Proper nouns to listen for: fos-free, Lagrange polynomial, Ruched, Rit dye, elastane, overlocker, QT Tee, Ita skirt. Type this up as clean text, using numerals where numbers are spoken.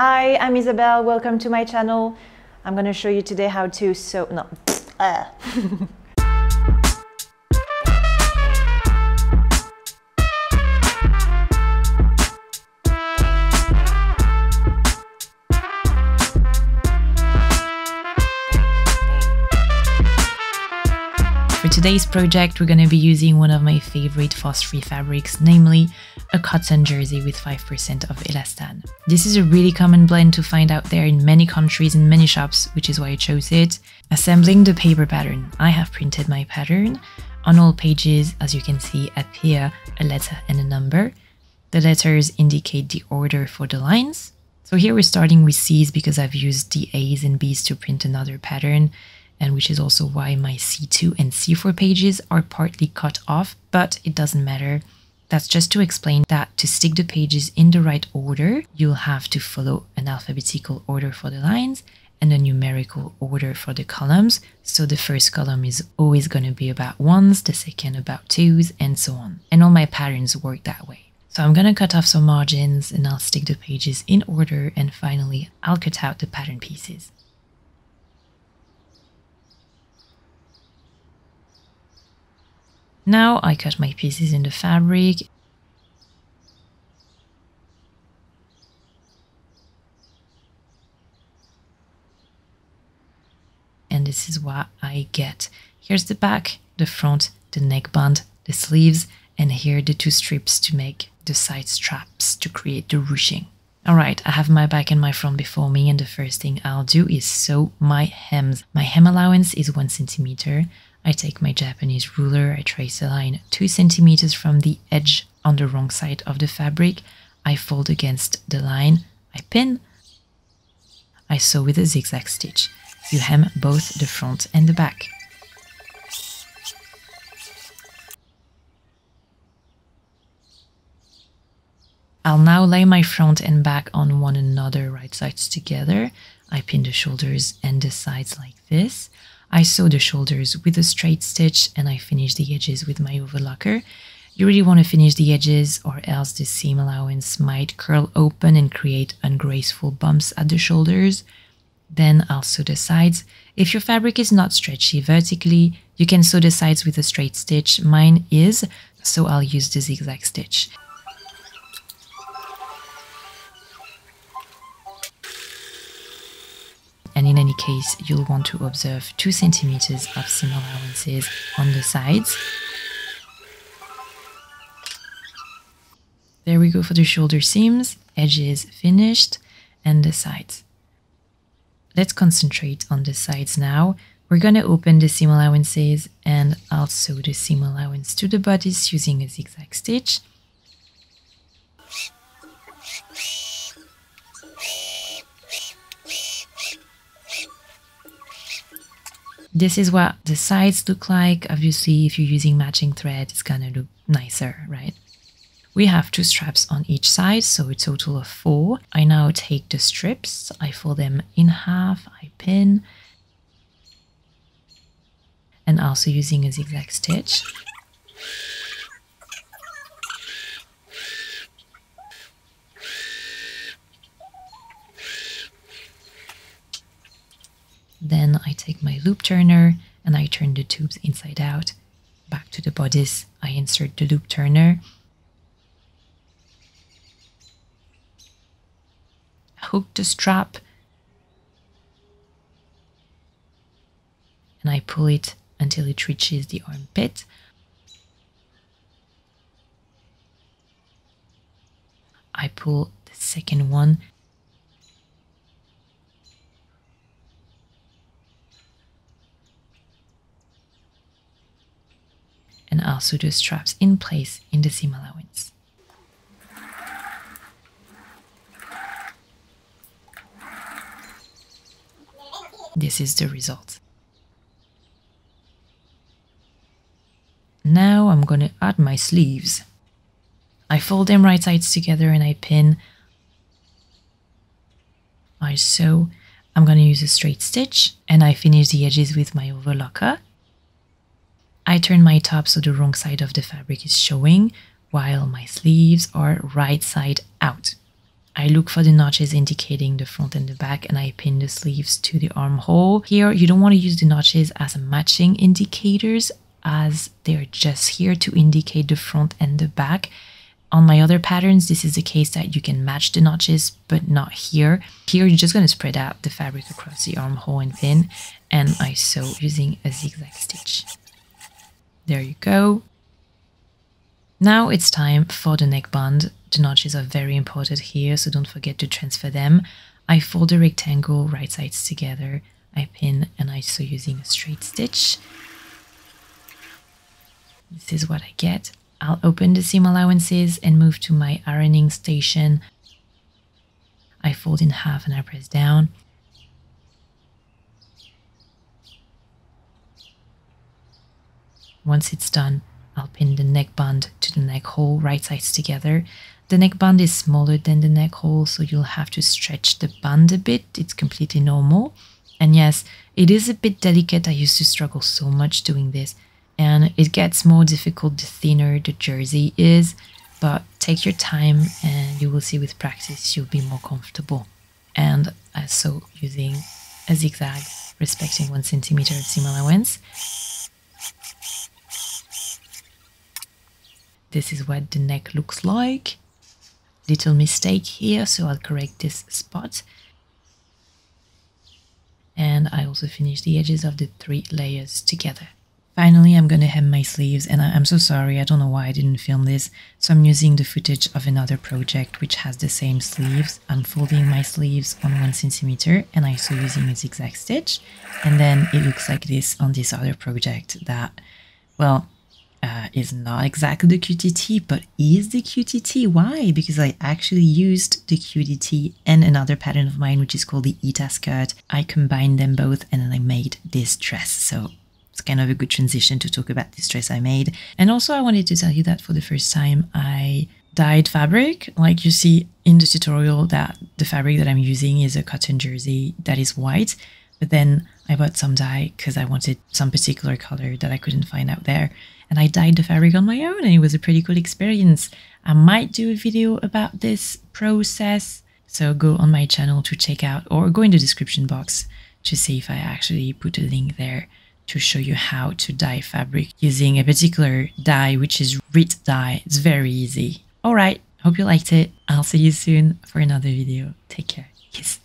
Hi, I'm Isabel, welcome to my channel. I'm gonna show you today how to For today's project, we're going to be using one of my favorite fos-free fabrics, namely a cotton jersey with 5% of elastane. This is a really common blend to find out there in many countries and many shops, which is why I chose it. Assembling the paper pattern, I have printed my pattern. On all pages, as you can see, appear a letter and a number. The letters indicate the order for the lines. So here we're starting with C's because I've used the A's and B's to print another pattern, and which is also why my C2 and C4 pages are partly cut off, but it doesn't matter. That's just to explain that to stick the pages in the right order, you'll have to follow an alphabetical order for the lines and a numerical order for the columns. So the first column is always going to be about ones, the second about twos, and so on. And all my patterns work that way. So I'm going to cut off some margins and I'll stick the pages in order, and finally I'll cut out the pattern pieces. Now I cut my pieces in the fabric. And this is what I get. Here's the back, the front, the neckband, the sleeves, and here the two strips to make the side straps to create the ruching. Alright, I have my back and my front before me, and the first thing I'll do is sew my hems. My hem allowance is 1 centimeter. I take my Japanese ruler, I trace a line 2 centimeters from the edge on the wrong side of the fabric, I fold against the line, I pin, I sew with a zigzag stitch. You hem both the front and the back. I'll now lay my front and back on one another, right sides together. I pin the shoulders and the sides like this. I sew the shoulders with a straight stitch and I finish the edges with my overlocker. You really want to finish the edges, or else the seam allowance might curl open and create ungraceful bumps at the shoulders. Then I'll sew the sides. If your fabric is not stretchy vertically, you can sew the sides with a straight stitch. Mine is, so I'll use the zigzag stitch. And in any case, you'll want to observe 2 centimeters of seam allowances on the sides. There we go for the shoulder seams, edges finished, and the sides. Let's concentrate on the sides now. We're gonna open the seam allowances and I'll sew the seam allowance to the bodice using a zigzag stitch. This is what the sides look like. Obviously, if you're using matching thread, it's gonna look nicer, right? We have 2 straps on each side, so a total of 4. I now take the strips, I fold them in half, I pin, and also using a zigzag stitch. Then I take my loop turner and I turn the tubes inside out. Back to the bodice, I insert the loop turner. Hook the strap. And I pull it until it reaches the armpit. I pull the second one. And I'll sew the straps in place in the seam allowance. This is the result. Now I'm gonna add my sleeves. I fold them right sides together and I pin. I sew. I'm gonna use a straight stitch and I finish the edges with my overlocker. I turn my top so the wrong side of the fabric is showing, while my sleeves are right side out. I look for the notches indicating the front and the back, and I pin the sleeves to the armhole. Here, you don't want to use the notches as matching indicators, as they're just here to indicate the front and the back. On my other patterns, this is the case that you can match the notches, but not here. Here, you're just going to spread out the fabric across the armhole and pin, and I sew using a zigzag stitch. There you go. Now it's time for the neckband. The notches are very important here, so don't forget to transfer them. I fold the rectangle right sides together, I pin, and I sew using a straight stitch. This is what I get. I'll open the seam allowances and move to my ironing station. I fold in half and I press down. Once it's done, I'll pin the neckband to the neck hole, right sides together. The neckband is smaller than the neck hole, so you'll have to stretch the band a bit. It's completely normal. And yes, it is a bit delicate. I used to struggle so much doing this, and it gets more difficult the thinner the jersey is, but take your time and you will see with practice you'll be more comfortable. And I sew using a zigzag, respecting 1 centimeter of seam allowance. This is what the neck looks like. Little mistake here, so I'll correct this spot. And I also finish the edges of the 3 layers together. Finally, I'm going to hem my sleeves, and I'm so sorry, I don't know why I didn't film this. So I'm using the footage of another project which has the same sleeves. I'm folding my sleeves on 1 centimeter and I sew using a zigzag stitch. And then it looks like this on this other project that, well, is not exactly the QT Tee, but is the QT Tee. Why? Because I actually used the QT Tee and another pattern of mine, which is called the Ita skirt. I combined them both and then I made this dress. So it's kind of a good transition to talk about this dress I made. And also I wanted to tell you that for the first time I dyed fabric. Like you see in the tutorial that the fabric that I'm using is a cotton jersey that is white. But then I bought some dye because I wanted some particular color that I couldn't find out there. And I dyed the fabric on my own, and it was a pretty cool experience. I might do a video about this process, so go on my channel to check out, or go in the description box to see if I actually put a link there to show you how to dye fabric using a particular dye, which is Rit dye. It's very easy. All right, hope you liked it. I'll see you soon for another video. Take care. Kiss.